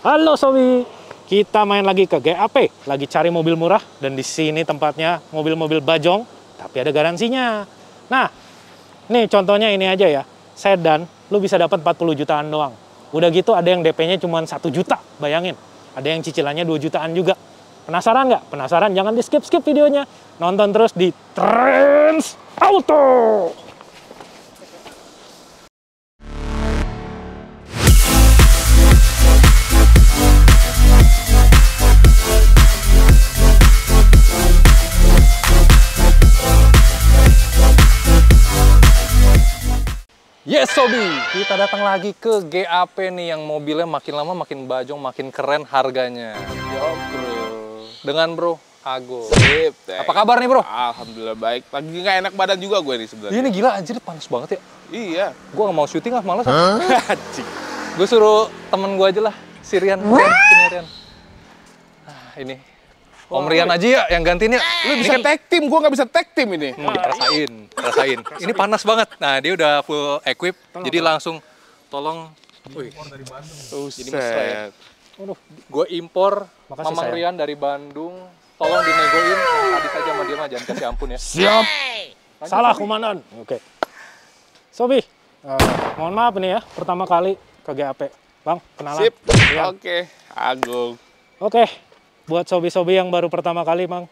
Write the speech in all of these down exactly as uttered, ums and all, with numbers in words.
Halo Sobi, kita main lagi ke G A P, lagi cari mobil murah dan di sini tempatnya mobil-mobil bajong, tapi ada garansinya. Nah, nih contohnya ini aja ya, sedan, lu bisa dapat empat puluh jutaan doang. Udah gitu ada yang D P-nya cuma satu juta, bayangin. Ada yang cicilannya dua jutaan juga. Penasaran nggak? Penasaran? Jangan di skip-skip videonya. Nonton terus di Trends Auto. Yes Sobi, kita datang lagi ke G A P nih yang mobilnya makin lama makin bajong, makin keren harganya. Yo bro. Dengan bro Agung. Sip. Thanks. Apa kabar nih bro? Alhamdulillah baik. Lagi nggak enak badan juga gue nih sebenarnya. Ini gila anjir panas banget ya. Iya. Gue nggak mau syuting ah, malas. Huh? Gue suruh temen gue aja lah, si Rian. Sini Rian. Ah, ini. Om Rian aja ya yang gantiin ya. Lu bisa kan... tag team, gua nggak bisa tag team ini. Hmm, rasain, rasain. Ini panas banget. Nah, dia udah full equip, tolong, jadi langsung tolong. Wih, dari Bandung. Jadi mesra ya. Gue impor Mamang sayang. Rian dari Bandung. Tolong dinegoin, habis aja sama dia mah, jangan kasih ampun ya. Siap. Lanjut, salah Sobi. Kumanan. Oke. Okay. Sobi, uh, mohon maaf nih ya, pertama kali ke G A P. Bang, kenalan. Sip. Oke, okay. Agung. Oke. Okay. Buat sobi-sobi yang baru pertama kali, Mang.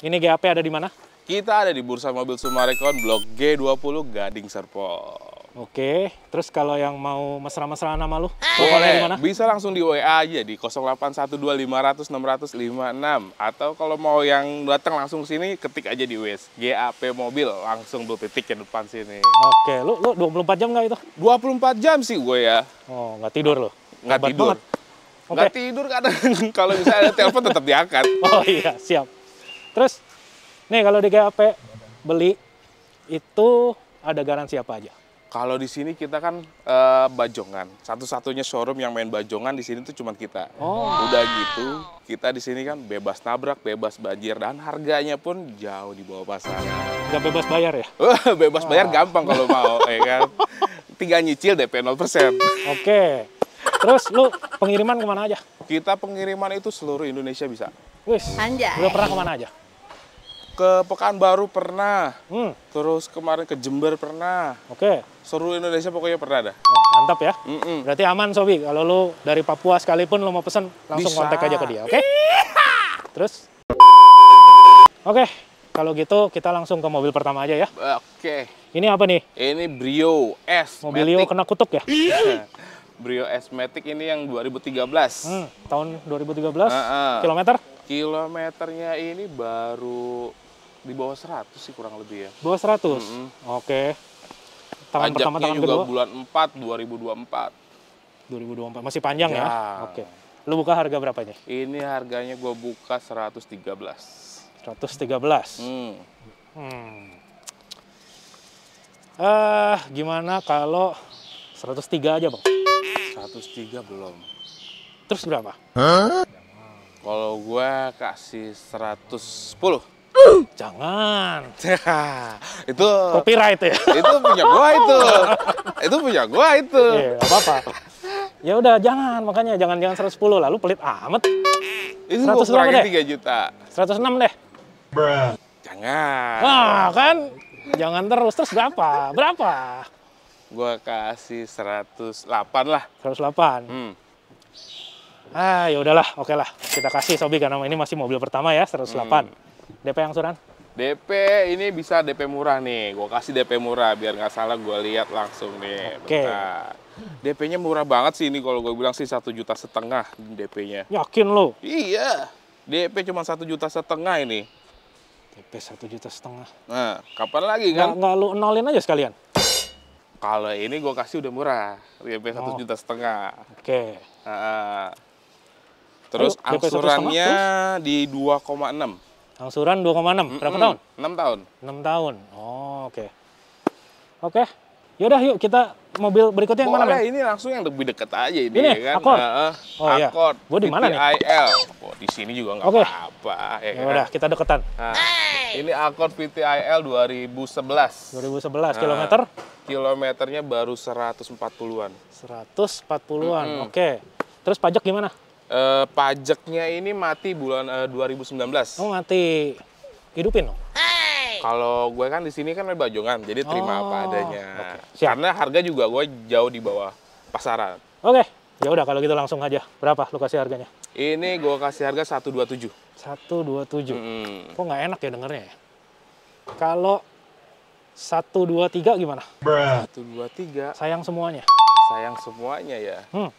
Ini G A P ada di mana? Kita ada di Bursa Mobil Summarecon, Blok G dua puluh, Gading Serpong. Oke, terus kalau yang mau mesra-mesraan sama lu, boleh. Bisa langsung di W A aja di nol delapan satu dua lima nol nol enam nol nol lima enam. Atau kalau mau yang datang langsung sini, ketik aja di W S G A P Mobil, langsung dua titik yang depan sini. Oke, lu, lu dua puluh empat jam nggak itu? dua puluh empat jam sih gue ya. Oh, nggak tidur lu? Nggak tidur. Banget. Nggak okay. tidur kadang, kalau misalnya ada telepon tetap diangkat. Oh iya, siap. Terus, nih kalau di G A P beli, itu ada garansi apa aja? Kalau di sini kita kan uh, bajongan. Satu-satunya showroom yang main bajongan di sini tuh cuma kita. Oh. Udah gitu, kita di sini kan bebas nabrak, bebas banjir, dan harganya pun jauh di bawah pasaran. Nggak bebas bayar ya? Bebas oh. bayar gampang kalau mau, ya kan? Tinggal nyicil D P nol persen. Oke. Okay. Terus lu pengiriman kemana aja? Kita pengiriman itu seluruh Indonesia bisa. Wis. Anjay. Udah pernah kemana aja? Ke Pekanbaru pernah. Hmm. Terus kemarin ke Jember pernah. Oke. Okay. Seluruh Indonesia pokoknya pernah dah. Oh, mantap ya. Mm -mm. Berarti aman Sobi. Kalau lu dari Papua sekalipun lu mau pesen langsung bisa. Kontak aja ke dia, oke? Okay? Terus? Oke. Okay. Kalau gitu kita langsung ke mobil pertama aja ya. Oke. Okay. Ini apa nih? Ini Brio S. Mobilio kena kutuk ya? Iya. Brio Esmatic ini yang dua ribu tiga belas. Hmm, tahun dua ribu tiga belas. Uh, uh. Kilometer? Kilometernya ini baru di bawah seratus sih kurang lebih ya. Bawah seratus. Mm -hmm. Oke. Tahun pertama tahun kedua bulan empat dua ribu dua puluh empat. dua ribu dua puluh empat masih panjang ya. ya? Oke. Lu buka harga berapanya? Ini harganya gua buka seratus tiga belas. seratus tiga belas. Hmm. Hmm. Eh, gimana kalau seratus tiga aja, Bang? seratus tiga belum. Terus berapa? Huh? Kalau gue kasih seratus sepuluh. Jangan. Itu copyright ya. Itu punya gue itu. Itu punya gue itu. Iya, apa-apa. Ya udah jangan, makanya jangan-jangan seratus sepuluh lalu pelit amat. Itu gue kurangin tiga juta. seratus enam deh. Bruh. Jangan. Nah, kan jangan terus terus berapa? Berapa? Gua kasih seratus delapan lah. seratus delapan. Hmm. Ah, ya udahlah, oke lah. Kita kasih Sobi karena ini masih mobil pertama ya, seratus delapan. Hmm. D P yang suran? D P ini bisa D P murah nih. Gua kasih D P murah biar nggak salah gua lihat langsung nih. Oke. Okay. D P-nya murah banget sih ini kalau gua bilang sih satu juta setengah D P-nya. Yakin lo? Iya. D P cuma satu juta setengah ini. D P satu juta setengah. Nah, kapan lagi kan? Nggak lu nolin aja sekalian. Kalau ini gue kasih udah murah, D P satu oh. juta setengah. Oke. Okay. Uh, terus lalu, angsurannya terus? Di dua koma enam. Angsuran dua koma enam. Mm-hmm. Berapa tahun? enam tahun. enam tahun. Oh, oke. Okay. Oke. Okay. Yaudah yuk kita mobil berikutnya yang boleh, mana? Boleh ini langsung yang lebih dekat aja ini, ini ya kan. Accord. Uh, oh, Accord. Iya. Gue di mana nih? Oh, di sini juga nggak okay. apa-apa. Ya udah, kan? Kita deketan. Uh, ini Accord V T I L dua ribu sebelas. dua ribu sebelas uh. Kilometer? Kilometernya baru seratus empat puluhan. seratus empat puluhan, mm -hmm. oke. Okay. Terus pajak gimana? Uh, pajaknya ini mati bulan uh, dua ribu sembilan belas. Oh, mati. Hidupin dong? Hey. Kalau gue kan di sini kan bajongan, jadi terima oh, apa adanya. Okay. Karena harga juga gue jauh di bawah pasaran. Oke, okay. Ya udah kalau gitu langsung aja. Berapa lu kasih harganya? Ini gue kasih harga seratus dua puluh tujuh. seratus dua puluh tujuh. Hmm. Kok nggak enak ya dengernya ya? Kalau seratus dua puluh tiga gimana? Bruh. seratus dua puluh tiga. Sayang semuanya. Sayang semuanya ya. Hmm.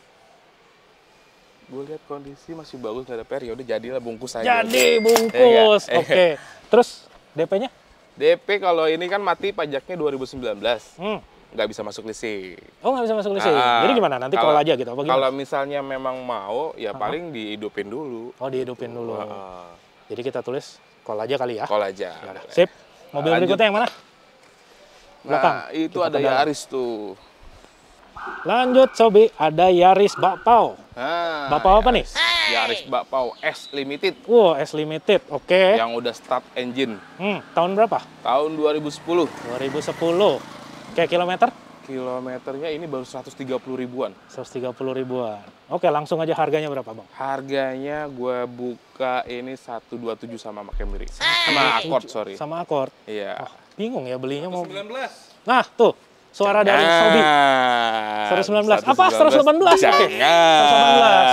Gue lihat kondisi masih bagus, nggak ada periode, jadilah bungkus aja. Jadi bungkus, ya, oke. Okay. Terus D P-nya? D P kalau ini kan mati pajaknya dua ribu sembilan belas, hmm. nggak bisa masuk leasing. Oh, nggak bisa masuk leasing. Nah, jadi gimana? Nanti kalau aja gitu? Apa gimana? Kalau misalnya memang mau, ya uh -huh. paling dihidupin dulu. Oh, dihidupin dulu. Uh -huh. Jadi kita tulis call aja kali ya? Call aja. Nah, sip. Mobil lanjut. Berikutnya yang mana? Belakang. Nah, itu kita ada Yaris tuh. Lanjut Sobi, ada Yaris Bakpao. Ah, Bakpao apa Yaris, nih? Yaris Bakpao S Limited. Wow, S Limited, oke. Okay. Yang udah start engine. Hmm, tahun berapa? Tahun dua ribu sepuluh. dua ribu sepuluh. Kayak kilometer? Kilometernya ini baru seratus tiga puluh ribuan. seratus tiga puluh ribuan. Oke, langsung aja harganya berapa, Bang? Harganya gue buka ini seratus dua puluh tujuh sama pakai mirip. Sama Accord, sorry. Sama Accord? Iya. Oh, bingung ya belinya mau... seratus sembilan belas. Nah, tuh. Suara dari Sobi. seratus sembilan belas. Apa? seratus delapan belas? Jangan. seratus delapan belas.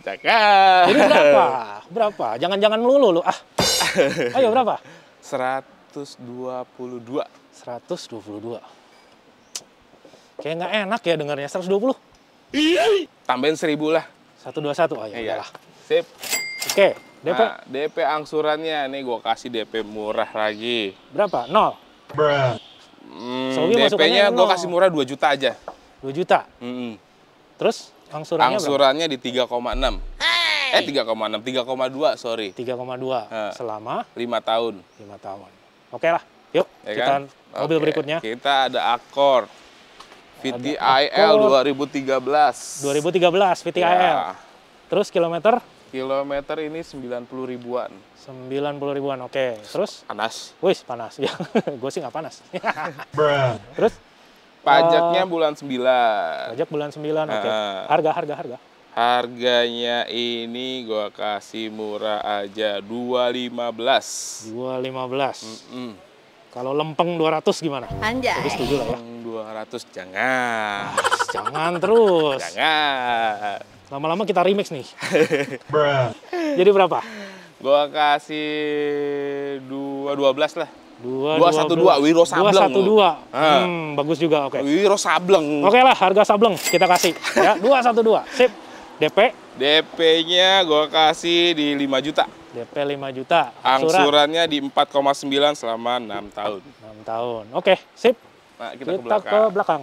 Jangan. Jadi berapa? Berapa? Jangan-jangan melulu lu. Ah. Ayo berapa? seratus dua puluh dua. seratus dua puluh dua. Kayak nggak enak ya dengarnya. seratus dua puluh. Tambahin seribu lah. seratus dua puluh satu. Ayo iya. Udahlah. Sip. Oke. D P? Nah, D P angsurannya. Nih gue kasih D P murah lagi. Berapa? nol. Bruh. Hmm, D P-nya gue kasih murah dua juta aja. dua juta? Mm-hmm. Terus angsurannya angsurannya berapa? Di tiga koma enam. Hey. Eh tiga koma enam, tiga koma dua sorry. tiga koma dua nah, selama? lima tahun. lima tahun. Oke lah, yuk ya kita kan? Mobil okay. berikutnya. Kita ada Accord. V T I L dua ribu tiga belas. dua ribu tiga belas V T I L. Ya. Terus kilometer? Kilometer ini sembilan puluh ribuan. sembilan puluh ribuan, oke. Okay. Terus? Panas. Wih, panas. Ya, gue sih nggak panas. Terus? Pajaknya uh, bulan sembilan. Pajak bulan sembilan, oke. Okay. Uh, harga, harga, harga. Harganya ini gue kasih murah aja. dua ratus lima belas. dua ratus lima belas. Mm -mm. Kalau lempeng dua ratus gimana? Anjay. Lebih setuju lah ya. dua ratus, jangan. Mas, jangan terus. Jangan. Lama-lama kita remix nih. Jadi berapa? Gua kasih dua dua belas lah. dua satu dua Wiro Sableng. dua satu dua. Hmm, bagus juga, oke. Okay. Wiro Sableng. Oke okay lah, harga Sableng kita kasih ya. dua satu dua. Sip. D P? D P-nya gua kasih di lima juta. D P lima juta. Angsurannya di empat koma sembilan selama enam tahun. enam tahun. Oke, okay. Sip. Nah, kita, kita ke belakang. Ke belakang.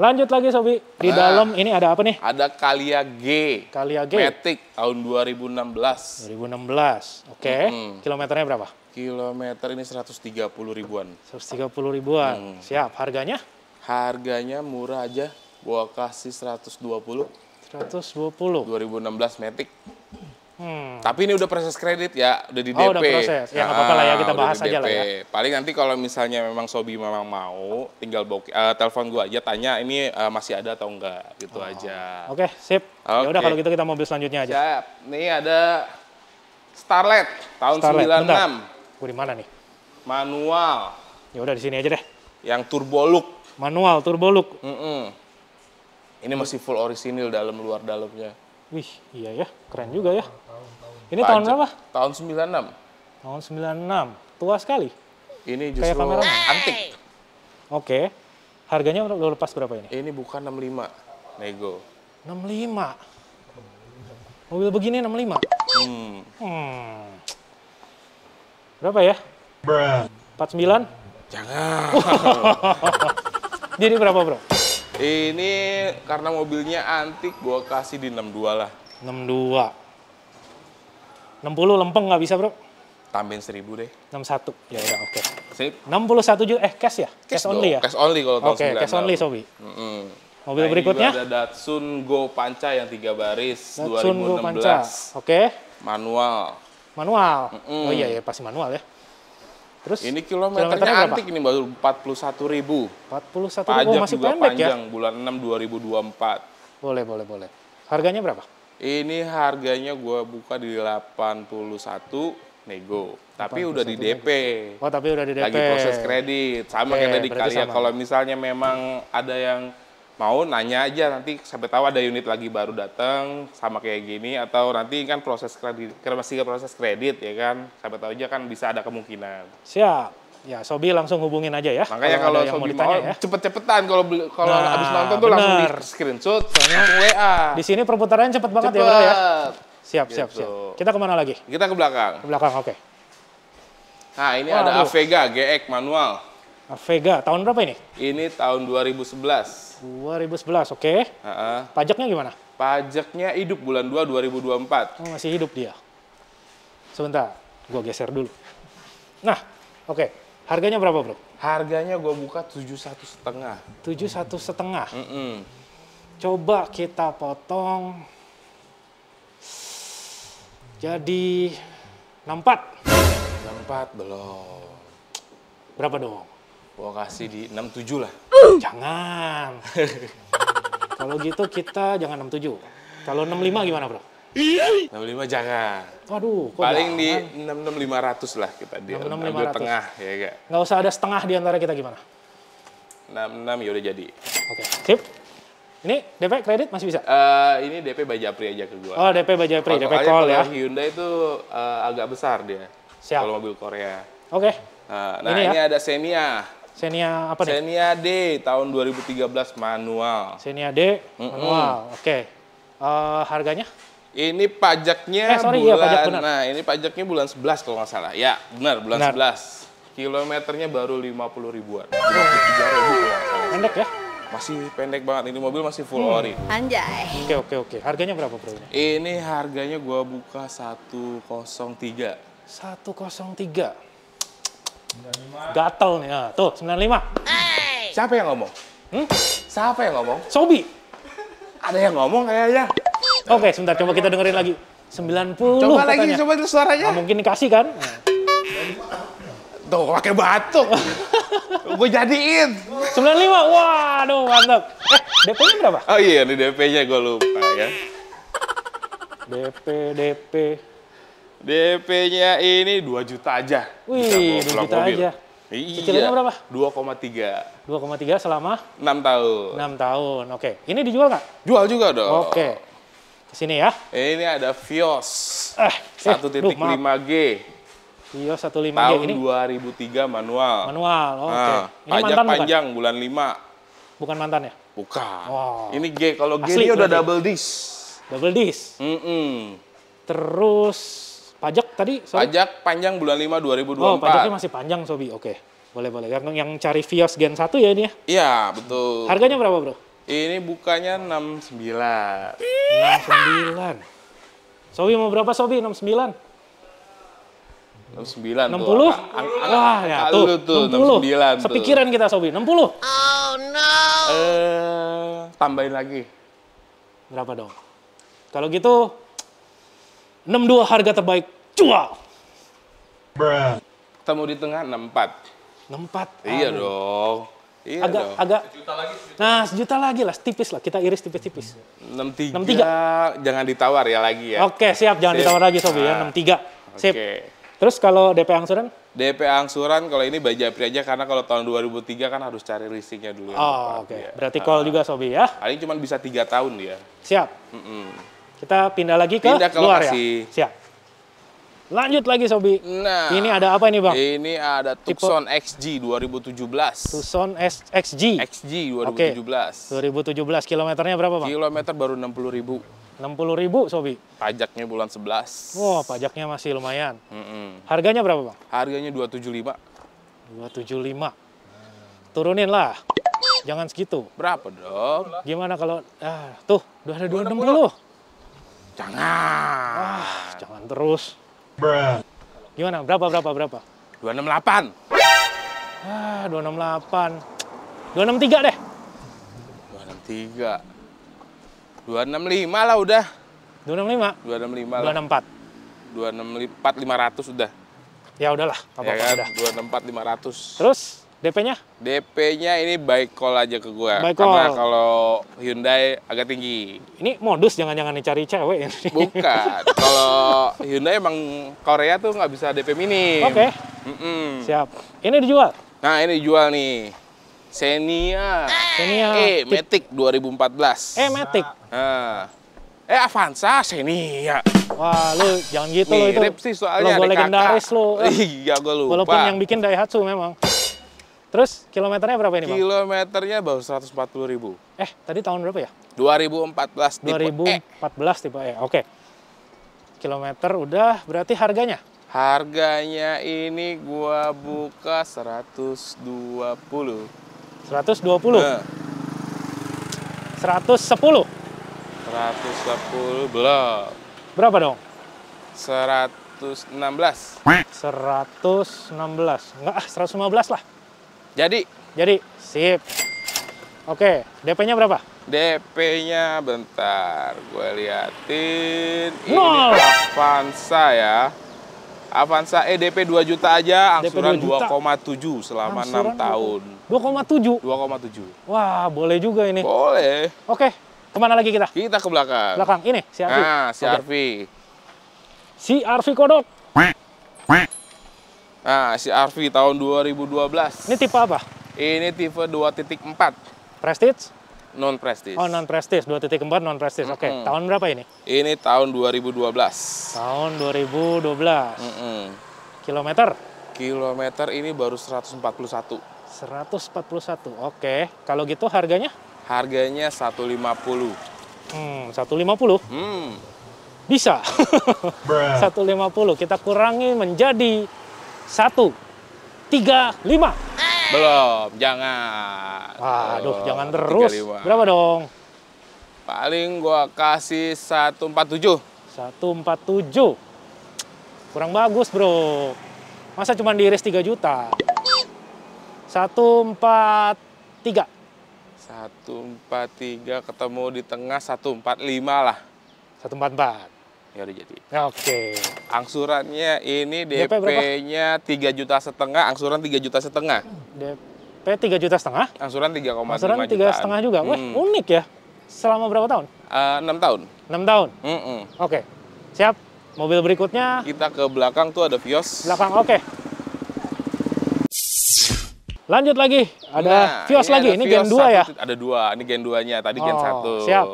Lanjut lagi Sobi, di nah, dalam ini ada apa nih? Ada Calia G. Calia G. Matic tahun dua ribu enam belas. dua ribu enam belas, oke. Okay. Mm-hmm. Kilometernya berapa? Kilometer ini seratus tiga puluh ribuan. seratus tiga puluh ribuan, mm. Siap. Harganya? Harganya murah aja, gua kasih seratus dua puluh. seratus dua puluh? dua ribu enam belas Matic. Hmm. Tapi ini udah proses kredit ya, udah di D P. Oh, udah proses. Ya nggak apa-apa lah ya, kita bahas aja lah ya. Paling nanti kalau misalnya memang Sobi memang mau, tinggal boke, uh, telepon gua aja, tanya ini uh, masih ada atau enggak, gitu oh. aja. Oke, okay, sip. Okay. Ya udah kalau gitu kita mobil selanjutnya aja. Siap. Nih ada Starlet tahun Starlet. sembilan puluh enam. Bentar. Gua di mana nih? Manual. Ya udah di sini aja deh. Yang turbo look. Manual turbo look. Mm -mm. Ini masih full orisinil dalam luar dalamnya. Wih, iya ya, keren juga ya. Ini Pajak. Tahun berapa? Tahun sembilan puluh enam. Tahun sembilan puluh enam, tua sekali. Ini justru kayak antik. Oke, harganya udah lepas berapa ini? Ini bukan enam puluh lima, nego. enam puluh lima, mobil begini enam puluh lima? Hmm. Hmm. Berapa ya? Bruh. empat puluh sembilan? Jangan. Jadi berapa bro? Ini karena mobilnya antik, gua kasih di enam puluh dua lah. enam puluh dua. enam puluh lempeng nggak bisa bro? Tambahin seribu deh. enam puluh satu. Ya udah oke. Okay. Sip. enam puluh satu juta eh cash ya? Cash, cash only ya? Cash only kalau tahun sembilan puluh enam. Oke, cash only Sobi. Mm -hmm. Mobil nah, berikutnya? Ada Datsun Go Panca yang tiga baris Datsun dua ribu enam belas. Go Panca. Oke. Okay. Manual. Manual. Mm -hmm. Oh iya ya pasti manual ya. Terus ini kilometernya, kilometernya antik ini baru empat puluh satu ribu. empat puluh satu ribu pajak masih juga pendek panjang ya? Bulan enam dua ribu dua puluh empat. Boleh, boleh, boleh. Harganya berapa? Ini harganya gua buka di delapan puluh satu. Nego, tapi udah di D P. Oh, tapi udah di D P. Lagi proses kredit. Sama kayak tadi Calia, kalau misalnya memang ada yang mau nanya aja, nanti sampai tahu ada unit lagi baru datang sama kayak gini, atau nanti kan proses kredit, masih proses kredit ya kan. Sampai tahu aja kan bisa ada kemungkinan. Siap. Ya, Sobi langsung hubungin aja ya. Makanya kalau, kalau Sobi mau, mau ya. Cepet-cepetan kalau kalau nah, abis nonton tuh bener. Langsung di screenshot, langsung W A. Di sini perputarannya cepet banget cepet. ya, bro, ya. Siap, gitu. siap, siap. Kita kemana lagi? Kita ke belakang. Ke belakang, oke. Okay. Nah, ini Wah, ada aduh. Vega G X manual. Vega, tahun berapa ini? Ini tahun dua ribu sebelas. dua ribu sebelas, oke. Okay. Uh-uh. Pajaknya gimana? Pajaknya hidup bulan dua dua ribu dua puluh empat. Oh, masih hidup dia. Sebentar, gua geser dulu. Nah, oke. Okay. Harganya berapa, bro? Harganya gua buka tujuh satu setengah. tujuh satu setengah. Mm-mm. Coba kita potong. Jadi enam empat. enam empat belum. Berapa dong? Gua kasih di enam tujuh lah. Jangan. Kalau gitu kita jangan enam tujuh. Kalau enam lima gimana, bro? enam lima jangan. Waduh, kok paling jangan? Di enam enam lima ratus lah kita di tengah ya, gak? Nggak usah ada setengah di antara kita gimana? enam enam ya udah jadi. Oke, okay. Sip. Ini D P kredit masih bisa? Uh, ini D P by Japri aja ke gua. Oh, D P by Japri, D P call ya. Hyundai itu uh, agak besar dia. Siap. Kalau mobil Korea. Oke. Okay. Uh, nah, ini, ini ya? Ada Xenia. Xenia apa nih? Xenia D tahun dua ribu tiga belas manual. Xenia D mm-mm. manual. Oke. Okay. Uh, harganya? Ini pajaknya eh, sorry, bulan, iya, pajak benar. Nah ini pajaknya bulan sebelas kalau nggak salah. Ya benar, bulan benar. sebelas. Kilometernya baru lima puluh ribuan. lima puluh tiga ribu kalau nggak salah. Pendek ya? Masih pendek banget, ini mobil masih full hmm. ori. Anjay. Oke, oke, oke. Harganya berapa, bro? Ini harganya gua buka seratus tiga. seratus tiga. Gatel nih, nah, tuh sembilan puluh lima. Hey. Siapa yang ngomong? Hmm? Siapa yang ngomong? Sobi. Ada yang ngomong kayaknya. Oke, okay, sebentar coba kita dengerin lagi. sembilan puluh. Coba katanya. Lagi, coba itu suaranya. Nah, mungkin dikasih kan? Tuh, pakai batuk. Gue jadiin. sembilan puluh lima. Wah, aduh mantap. Eh, D P-nya berapa? Oh iya, ini D P-nya gue lupa ya. D P, D P. D P-nya ini dua juta aja. Wih, dua juta mobil. Aja. Iya. Cicilannya berapa? dua koma tiga. dua koma tiga selama enam tahun. enam tahun. Oke. Okay. Ini dijual nggak? Jual juga dong. Oke. Okay. Kesini ya. Ini ada Vios eh, satu koma lima G. Vios satu koma lima G tahun ini. dua ribu tiga manual. Manual. Oke. Okay. Nah, ini pajak mantan panjang bukan? Bulan lima. Bukan mantan ya? Bukan. Wow. Ini G. Kalau G ini udah double disc. Double disc. Mm -mm. Terus pajak tadi? Sorry. Pajak panjang bulan lima dua ribu dua puluh empat. Oh, pajaknya masih panjang, Sobi. Oke, boleh, boleh. Yang, yang cari Vios Gen satu ya ini ya? Iya, betul. Harganya berapa, bro? Ini bukanya enam sembilan. enam sembilan. Sobi mau berapa, Sobi? enam sembilan? enam sembilan. enam puluh? Tuh, wah, ya tuh. tuh enam puluh. enam puluh sembilan. Sepikiran tuh. Kita, Sobi. enam puluh. Oh, no. Eh, tambahin lagi. Berapa dong? Kalau gitu... enam dua harga terbaik. Cua. Bruh. Ketemu di tengah enam empat. enam empat. Iya aduh. dong. Iya agak dong. agak sejuta lagi, sejuta. Nah, sejuta lagi lah, tipis lah. Kita iris tipis-tipis. enam tiga. enam tiga. Jangan ditawar ya lagi ya. Oke, siap. Jangan Sip. ditawar lagi, Sobi nah. ya. enam tiga. Sip. Oke. Terus kalau D P angsuran? D P angsuran kalau ini by Japri aja karena kalau tahun dua ribu tiga kan harus cari leasingnya dulu. Oh, oke. Okay. Berarti call nah. juga, Sobi ya. Paling cuma bisa tiga tahun dia. Siap. Mm -mm. Kita pindah lagi ke, pindah ke luar lokasi. Ya? Siap. Lanjut lagi, Sobi. Nah. Ini ada apa ini, Bang? Ini ada Tucson Tipe... X G dua ribu tujuh belas. Tucson S XG? X G dua ribu tujuh belas. Okay. dua ribu tujuh belas. Kilometernya berapa, Bang? Kilometer baru enam puluh ribu. enam puluh ribu, Sobi? Pajaknya bulan sebelas. Wah, wow, pajaknya masih lumayan. Mm -mm. Harganya berapa, Bang? Harganya dua tujuh lima. dua tujuh lima. Turunin lah. Jangan segitu. Berapa dong? Gimana kalau... Ah, tuh, ada dua enam nol. Jangan. Ah, jangan terus. Bruh. Gimana? Berapa, berapa, berapa? dua enam delapan. Ah, dua enam delapan. dua enam tiga deh. dua enam tiga. dua enam lima lah udah. dua enam lima? dua enam lima lah. dua enam empat. dua enam empat, lima ratus udah. Ya udahlah, apa-apa ya kan? udah. dua puluh empat ribu lima ratus. Terus D P-nya? D P-nya ini baik call aja ke gue. Karena kalau Hyundai agak tinggi. Ini modus jangan-jangan dicari cewek ini. Bukan. Kalau Hyundai emang Korea tuh nggak bisa D P minim. Oke. Okay. Mm -mm. Siap. Ini dijual? Nah, ini dijual nih. Xenia. Xenia. Eh, Matic dua ribu empat belas. Eh, Matic. Nah. Eh, Avanza, Xenia. Wah, lu jangan gitu nih, lo itu. Soalnya logo legendaris lo. Iya, gue lupa. Walaupun yang bikin Daihatsu memang. Terus kilometernya berapa ini, Bang? Kilometernya baru seratus empat puluh ribu. Eh, tadi tahun berapa ya? dua ribu empat belas dua ribu empat belas tipe E. Oke. Okay. Kilometer udah, berarti harganya? Harganya ini gua buka seratus dua puluh. seratus dua puluh. Nah. seratus sepuluh. seratus sepuluh belum. Berapa dong? seratus enam belas. seratus enam belas. Enggak ah, seratus lima belas lah. Jadi, jadi sip. Oke, D P-nya berapa? D P-nya bentar, gue liatin. Nol. Ini Avanza ya. Avanza E D P dua juta aja, angsuran dua koma tujuh selama angsuran enam tahun. dua koma tujuh. dua koma tujuh. Wah, boleh juga ini. Boleh. Oke. Kemana lagi kita? Kita ke belakang. Belakang ini C R V. Nah, C R V. C R V kodok. Nah, C R V tahun dua ribu dua belas. Ini tipe apa? Ini tipe dua titik empat. Prestige? Non Prestige. Oh, non Prestige. dua titik empat non Prestige. Mm -hmm. Oke, okay. Tahun berapa ini? Ini tahun dua ribu dua belas. Tahun dua ribu dua belas. Mm -hmm. Kilometer? Kilometer ini baru seratus empat puluh satu. seratus empat puluh satu. Oke. Okay. Kalau gitu harganya? Harganya seratus lima puluh. Hmm, seratus lima puluh? Hmm. Bisa. seratus lima puluh. Kita kurangi menjadi seratus tiga puluh lima. Belum, jangan. Wah, aduh, jangan terus. tiga puluh lima. Berapa dong? Paling gua kasih seratus empat puluh tujuh. seratus empat puluh tujuh. Kurang bagus, Bro. Masa cuma diiris tiga juta? seratus empat puluh tiga. seratus empat puluh tiga ketemu di tengah seratus empat puluh lima lah. seratus empat puluh empat. Ya udah jadi. Oke. Angsurannya ini D P-nya tiga juta setengah, angsuran tiga juta setengah. D P tiga juta setengah? Angsuran tiga koma lima jutaan. Angsuran tiga koma lima setengah juga. Hmm. Wah, unik ya. Selama berapa tahun? Uh, enam tahun. enam tahun? Mm -mm. Oke. Siap. Mobil berikutnya. Kita ke belakang tuh ada Vios. Belakang, oke. Okay. Lanjut lagi. Ada nah, Vios ini lagi. Ada ini Vios gen dua satu, ya? Ada dua. Ini gen duanya. Tadi oh, gen satu. Siap.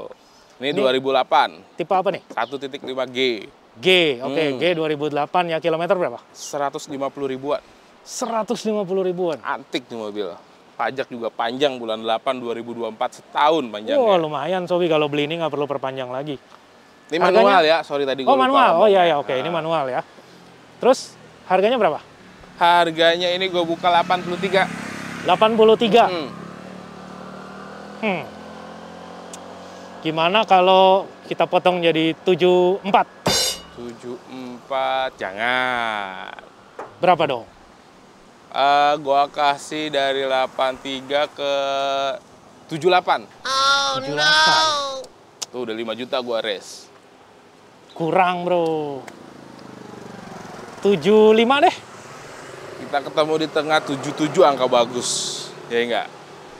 Ini, ini dua ribu delapan. Tipe apa nih? satu titik lima G. G, oke. Okay. Hmm. G dua ribu delapan ya, kilometer berapa? seratus lima puluh ribuan. seratus lima puluh ribuan. Antik nih mobil. Pajak juga panjang bulan delapan dua ribu dua puluh empat, setahun panjangnya. Wah, oh, lumayan Sobi kalau beli ini nggak perlu perpanjang lagi. Ini harganya manual ya, sorry tadi gue. Oh, manual. Lupa. Oh iya ya, oke, okay. Nah. Ini manual ya. Terus harganya berapa? Harganya ini gue buka delapan puluh tiga. delapan puluh tiga. Hmm. Hmm. Gimana kalau kita potong jadi tujuh puluh empat? tujuh puluh empat, jangan. Berapa dong? Uh, gua kasih dari delapan puluh tiga ke tujuh puluh delapan. Oh, tujuh puluh delapan. No. Tuh, udah lima juta gua res. Kurang, Bro. tujuh puluh lima deh. Kita ketemu di tengah tujuh puluh tujuh, angka bagus. Ya enggak?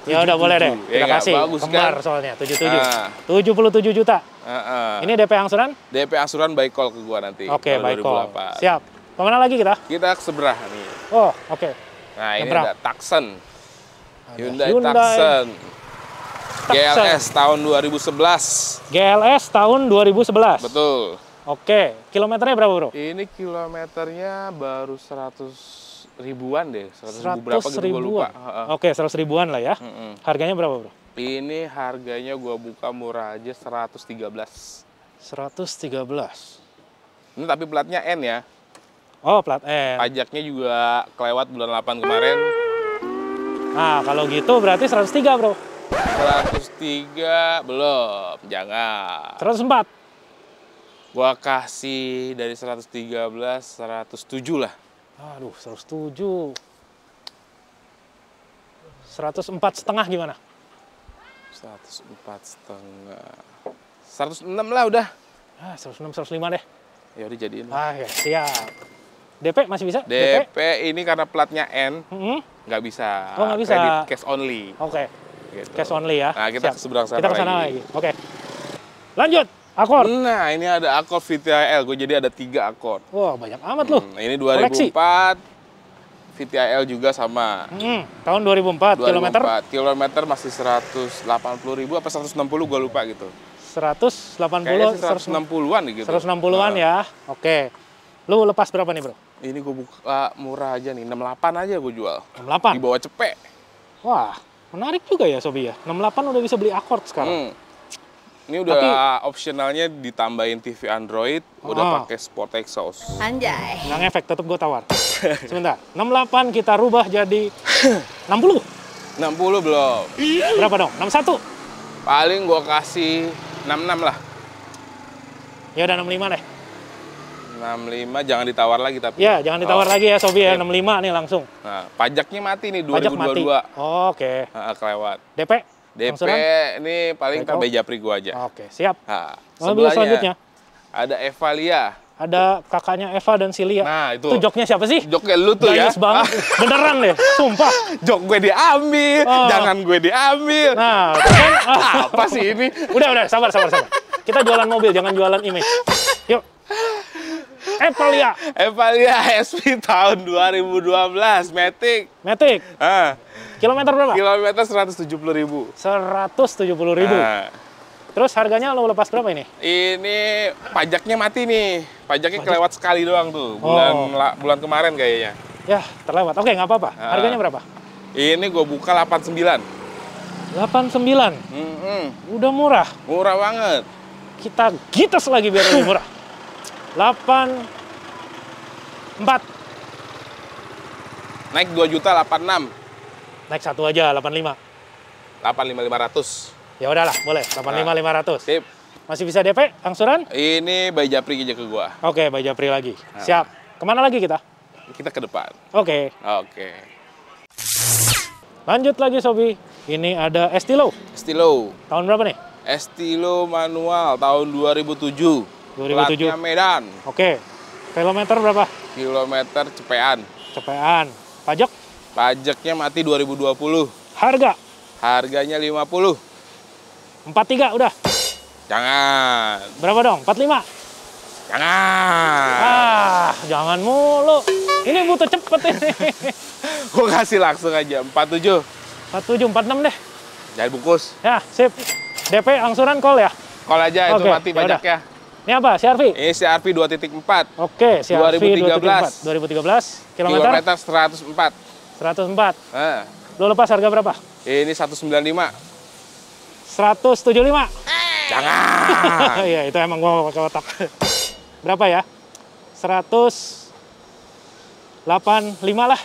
Ya udah boleh deh, kita ya, kasih bagus, kembar kan? Soalnya tujuh puluh tujuh, ah. tujuh puluh tujuh juta. Ah, ah. Ini D P angsuran? D P angsuran by call ke gua nanti. Oke, okay, by call. Siap. Kemana lagi kita? Kita ke seberah nih. Oh, oke. Okay. Nah, ini ada Tucson. Ada Hyundai, Hyundai Tucson. G L S tahun dua ribu sebelas. G L S tahun dua ribu sebelas. Betul. Oke, okay. Kilometernya berapa, Bro? Ini kilometernya baru seratus ribuan deh, seratus ribu berapa gitu gue lupa. Oke, seratus ribuan lah ya. Mm -mm. Harganya berapa, Bro? Ini harganya gue buka murah aja seratus tiga belas. seratus tiga belas. Ini tapi platnya N ya. Oh, plat N. Pajaknya juga kelewat bulan delapan kemarin. Nah, kalau gitu berarti seratus tiga, Bro. seratus tiga belum, jangan. seratus empat. Gue kasih dari seratus tiga belas, seratus tujuh lah. Aduh, seratus tujuh. seratus empat setengah gimana? seratus empat setengah. seratus enam lah udah. Ah, seratus enam, seratus lima deh. Ya udah jadiin. Ah, ya, siap. D P masih bisa? D P, D P ini karena platnya N, mm-hmm. nggak bisa. Oh, nggak bisa. Kredit cash only. Oke. Okay. Gitu. Cash only ya. Nah, kita Siap. ke seberang sana kita kesana lagi. lagi. Oke. Okay. Lanjut, Accord. Nah, ini ada Accord V T I L. Gue jadi ada tiga Accord. Wah, wow, banyak amat loh. Hmm, ini dua ribu empat. Koleksi. V T I L juga sama. Hmm, tahun dua ribu empat, dua ribu empat kilometer? Kilometer masih seratus delapan puluh ribu apa seratus enam puluh, gue lupa gitu. seratus delapan puluh, seratus enam puluhan gitu. seratus enam puluhan nah. ya, oke. Okay. Lu lepas berapa nih bro? Ini gue buka murah aja nih, enam puluh delapan aja gue jual. enam puluh delapan? Di bawah cepek. Wah, menarik juga ya Sobi ya. enam puluh delapan udah bisa beli Accord sekarang. Hmm. Ini udah Tapi, opsionalnya ditambahin T V Android, oh. udah pakai Sport Exhaust. Anjay. Nggak ngefek, tetap gue tawar. Sebentar, enam puluh delapan kita rubah jadi enam puluh? enam puluh belum. Berapa dong? enam puluh satu? Paling gue kasih enam puluh enam lah. Ya udah enam puluh lima deh. enam puluh lima, jangan ditawar lagi tapi. Ya, jangan ditawar oh. lagi ya Sobi ya, enam puluh lima nih langsung. Nah, pajaknya mati nih, dua ribu dua puluh dua. Pajak mati. Oh, oke. Okay. Nah, kelewat. D P? D P Langsuran? Ini paling kan beja pri gua aja. Oke, siap. Nah, sebelahnya selanjutnya ada Evalia. Ada kakaknya Eva dan Silia. Nah, itu. Itu joknya siapa sih? Joknya lu tuh Gaius ya. Banget. Beneran deh, sumpah. Jok gue diambil, oh. jangan gue diambil. Nah, kan, apa sih ini? Udah, udah, sabar, sabar, sabar. Kita jualan mobil, jangan jualan image. Yuk. Evalia. Evalia S P tahun dua ribu dua belas, Matic. Matic. Ah. Kilometer berapa? Kilometer seratus tujuh puluh ribu. seratus tujuh puluh ribu. Nah. Terus harganya lo lepas berapa ini? Ini pajaknya mati nih. Pajaknya Pajak. kelewat sekali doang tuh. Bulan oh. la, bulan kemarin kayaknya. Ya, terlewat. Oke, nggak apa-apa. Nah. Harganya berapa? Ini gue buka delapan puluh sembilan. delapan puluh sembilan? Mm-hmm. Udah murah. Murah banget. Kita gitas lagi biar lebih murah. delapan empat. Naik dua juta delapan puluh enam. Naik satu aja, delapan puluh lima. delapan puluh lima lima ratus. Ya udahlah, boleh. delapan puluh lima lima ratus. Sip. Masih bisa D P, angsuran? Ini Bay Japri aja ke gua. Oke, Bay Japri lagi. Nah. Siap. Kemana lagi kita? Kita ke depan. Oke. Oke. Lanjut lagi Sobi. Ini ada Estilo. Estilo. Tahun berapa nih? Estilo manual tahun dua ribu tujuh. dua ribu tujuh. Platnya Medan. Oke. Kilometer berapa? Kilometer cepean. Cepean. Pajak? Pajaknya mati dua ribu dua puluh. Harga? Harganya lima puluh. empat puluh tiga udah. Jangan. Berapa dong? empat puluh lima. Jangan. Ah, jangan mulu. Ini butuh cepet ini. Gua kasih langsung aja empat puluh tujuh. empat puluh tujuh, empat puluh enam deh. Jangan bungkus. Ya, sip. D P angsuran call ya? Call aja itu okay, mati pajaknya. Yaudah. Ini apa? C R V? Ini C R V dua titik empat. Oke, C R V dua ribu tiga belas. dua ribu tiga belas. Kilometer? Kilometer seratus empat. seratus empat. Eh. Lo lepas harga berapa? Ini seratus sembilan puluh lima. seratus tujuh puluh lima. Eh. Jangan. Iya, itu emang gua mau pakai otak. Berapa ya? seratus delapan puluh lima lah.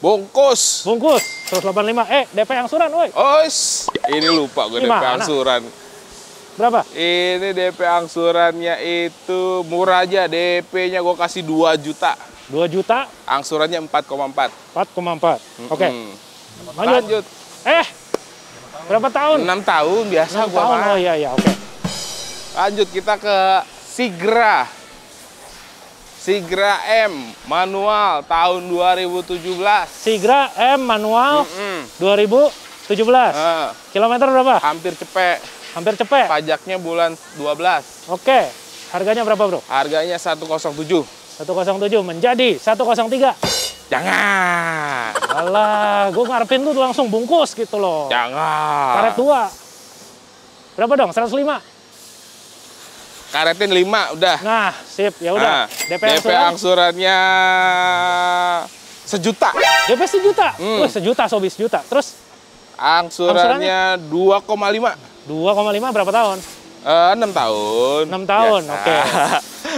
Bungkus. Bungkus. seratus delapan puluh lima. Eh, D P angsuran, woi. Ois. Ini lupa gue D P angsuran. Berapa? Ini D P angsurannya itu murah aja. D P-nya gue kasih dua juta. dua juta? Angsurannya empat koma empat. empat koma empat. Mm-hmm. Oke. Lanjut. Lanjut. Eh, berapa tahun? enam tahun biasa gue mah. Oh iya iya, oke. Lanjut kita ke Sigra. Sigra M manual tahun dua ribu tujuh belas. Sigra M manual mm-hmm. dua ribu tujuh belas. Uh, Kilometer berapa? Hampir cepet. Hampir cepet. Pajaknya bulan dua belas. Oke. Harganya berapa, bro? Harganya seratus tujuh. seratus tujuh menjadi seratus tiga. Jangan. Alah, gue ngarepin tuh langsung bungkus gitu loh. Jangan. Karet dua. Berapa dong? seratus lima. Karetin lima udah. Nah, sip. Ya udah. Nah, D P, D P angsuran? angsurannya sejuta. D P sejuta. Hmm. Wih, sejuta Sobi, sejuta. Terus angsurannya dua koma lima. dua koma lima berapa tahun? Uh, enam tahun. enam tahun, yes. Oke. Okay.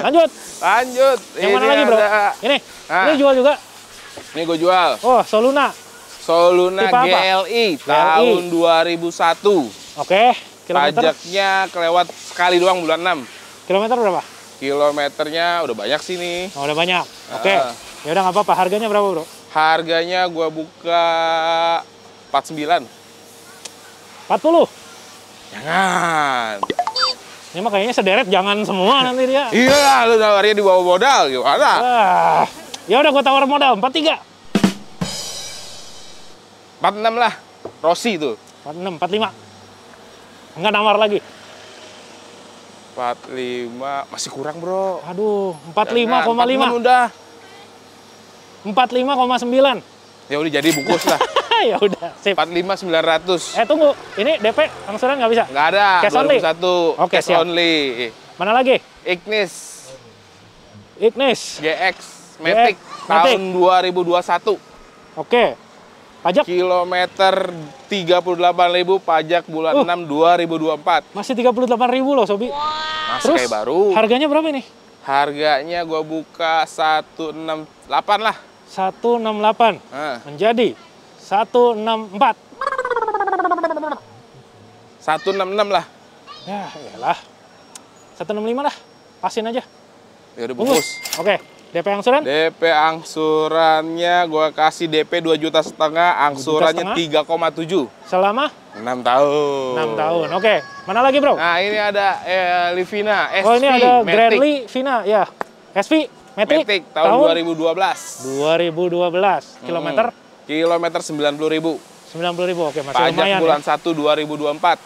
Lanjut. Lanjut. Yang ini mana lagi, bro? Ada... Ini? Nah. Ini jual juga? Ini gue jual. Oh, Soluna. Soluna G L I tahun dua ribu satu. Oke. Okay. Kilometer? Pajaknya kelewat sekali doang bulan enam. Kilometer berapa? Kilometernya udah banyak sih nih. Oh, udah banyak? Oke. Okay. Uh. Ya udah nggak apa-apa. Harganya berapa, bro? Harganya gue buka empat puluh sembilan. empat puluh? Jangan. Ini mah kayaknya sederet jangan semua nanti dia. Iya, lu tawarnya di bawah modal gimana? Ah, Ya udah, gue tawar modal empat tiga. empat enam lah. Rossi itu. empat enam, empat lima. Enggak nawar lagi. empat lima masih kurang, Bro. Aduh, empat lima koma lima. Udah. empat lima koma sembilan. Ya udah jadi bungkus lah. Ya udah, sip. empat lima sembilan ratus. Eh tunggu, ini D P angsuran nggak bisa? Nggak ada. Cash only. Oke, cash only. Mana lagi? Ignis. Ignis G X Matic tahun dua ribu dua puluh satu. Oke. Pajak? Kilometer tiga puluh delapan ribu, pajak bulan uh. enam dua ribu dua puluh empat. Masih tiga puluh delapan ribu loh, Sobi. Wow. Masih terus, kayak baru. Harganya berapa nih? Harganya gua buka seratus enam puluh delapan lah. seratus enam puluh delapan. Eh. Menjadi seratus enam puluh empat. seratus enam puluh enam lah. Ya, iyalah. seratus enam puluh lima lah. Pasin aja. Ya udah bungkus. Oke. D P angsuran? D P angsurannya gua kasih D P dua juta setengah, angsurannya tiga koma tujuh. Selama enam tahun. enam tahun. Oke. Okay. Mana lagi, Bro? Nah, ini ada eh, Livina S V. Oh, ini ada Grand Livina ya. S V Matic, Matic tahun, tahun dua ribu dua belas. dua ribu dua belas. Kilometer? Hmm. Kilometer sembilan puluh ribu. sembilan puluh ribu. Oke, okay, masih pajak lumayan. Pajak bulan ya. satu dua ribu dua puluh empat.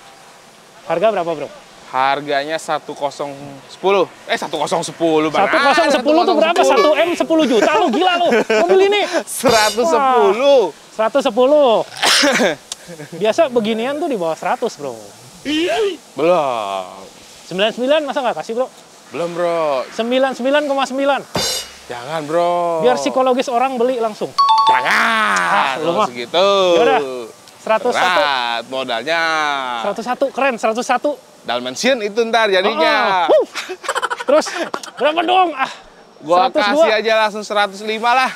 Harga berapa, Bro? Harganya satu koma nol satu nol. Eh satu koma nol satu nol Bang. satu koma nol satu nol tuh berapa? satu M sepuluh juta lu, gila lu. Mobil ini seratus sepuluh. Wah, seratus sepuluh. Biasa beginian tuh di bawah seratus, Bro. Belum. sembilan puluh sembilan masa nggak kasih, Bro? Belum, Bro. sembilan puluh sembilan koma sembilan. Jangan, Bro. Biar psikologis orang beli langsung. Jangan. Ah, lu mah segitu. Yaudah. seratus satu. Berat modalnya. seratus satu keren, seratus satu. Dalmansian itu ntar jadinya. Oh, oh. Terus berapa dong? Ah, gua seratus dua. Kasih aja langsung seratus lima lah.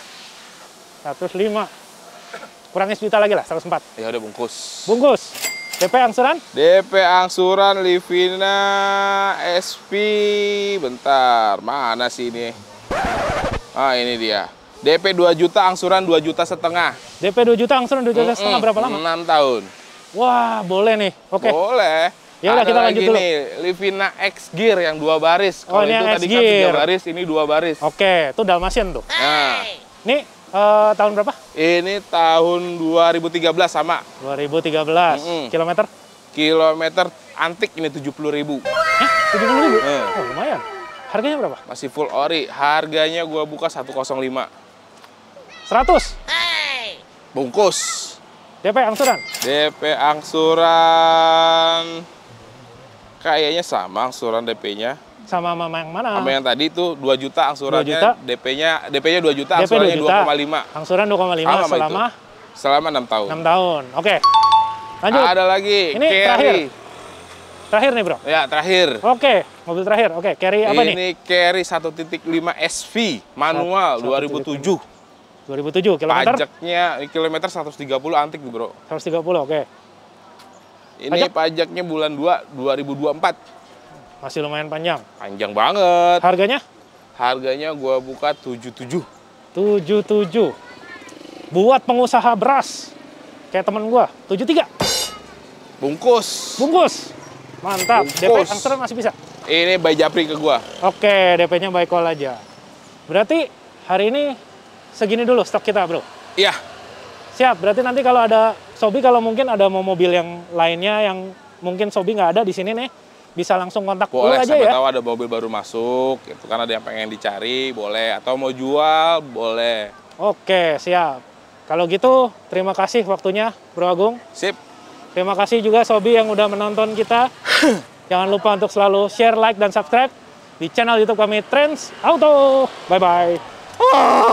seratus lima. Kurangnya sejuta lagi lah, seratus empat. Ya udah bungkus. Bungkus. D P angsuran? D P angsuran Livina S P. Bentar, mana sih ini? Ah, ini dia. D P dua juta, angsuran dua juta setengah. D P dua juta, angsuran dua juta setengah berapa lama? enam tahun. Wah, boleh nih. Oke. Okay. Boleh. Ya udah kita lanjut dulu. Ini Livina X Gear yang dua baris. Kalau oh, itu tadi kan tiga baris, ini dua baris. Oke, itu Dalmatian tuh. Nah, ini uh, tahun berapa? Ini tahun dua ribu tiga belas sama. dua ribu tiga belas. Mm-hmm. Kilometer? Kilometer antik ini tujuh puluh ribu. Hah? tujuh puluh ribu? Mm. Oh, lumayan. Harganya berapa? Masih full ori. Harganya gua buka seratus lima. seratus. Hey. Bungkus. D P angsuran? D P angsuran kayaknya sama angsuran D P-nya. Sama sama yang mana? Sama yang tadi itu dua juta angsurannya, D P-nya D P-nya dua juta, D P angsurannya dua koma lima. Angsuran dua koma lima selama itu. Selama enam tahun. enam tahun. Oke. Lanjut. Ada lagi ini Carry. Terakhir. Terakhir nih, Bro. Ya, terakhir. Oke, mobil terakhir. Oke, Carry apa ini nih? Ini Carry satu koma lima S V manual dua ribu tujuh. dua ribu tujuh, kilometer? Pajaknya, kilometer seratus tiga puluh antik, Bro. seratus tiga puluh, oke. Okay. Ini pajak? Pajaknya bulan dua, dua ribu dua puluh empat. Masih lumayan panjang. Panjang banget. Harganya? Harganya gua buka tujuh puluh tujuh. tujuh puluh tujuh. Buat pengusaha beras. Kayak temen gua, tujuh puluh tiga. Bungkus. Bungkus. Mantap. Bungkus. D P angsuran masih bisa? Ini by Japri ke gua. Oke, okay, D P-nya by call aja. Berarti hari ini segini dulu stok kita, Bro. Iya. Siap, berarti nanti kalau ada Sobi, kalau mungkin ada mau mobil yang lainnya yang mungkin Sobi nggak ada di sini nih, bisa langsung kontak lu aja ya. Boleh, tahu ada mobil baru masuk, itu kan ada yang pengen dicari, boleh. Atau mau jual, boleh. Oke, siap. Kalau gitu, terima kasih waktunya, Bro Agung. Sip. Terima kasih juga Sobi yang udah menonton kita. Jangan lupa untuk selalu share, like, dan subscribe di channel YouTube kami Trends Auto. Bye-bye.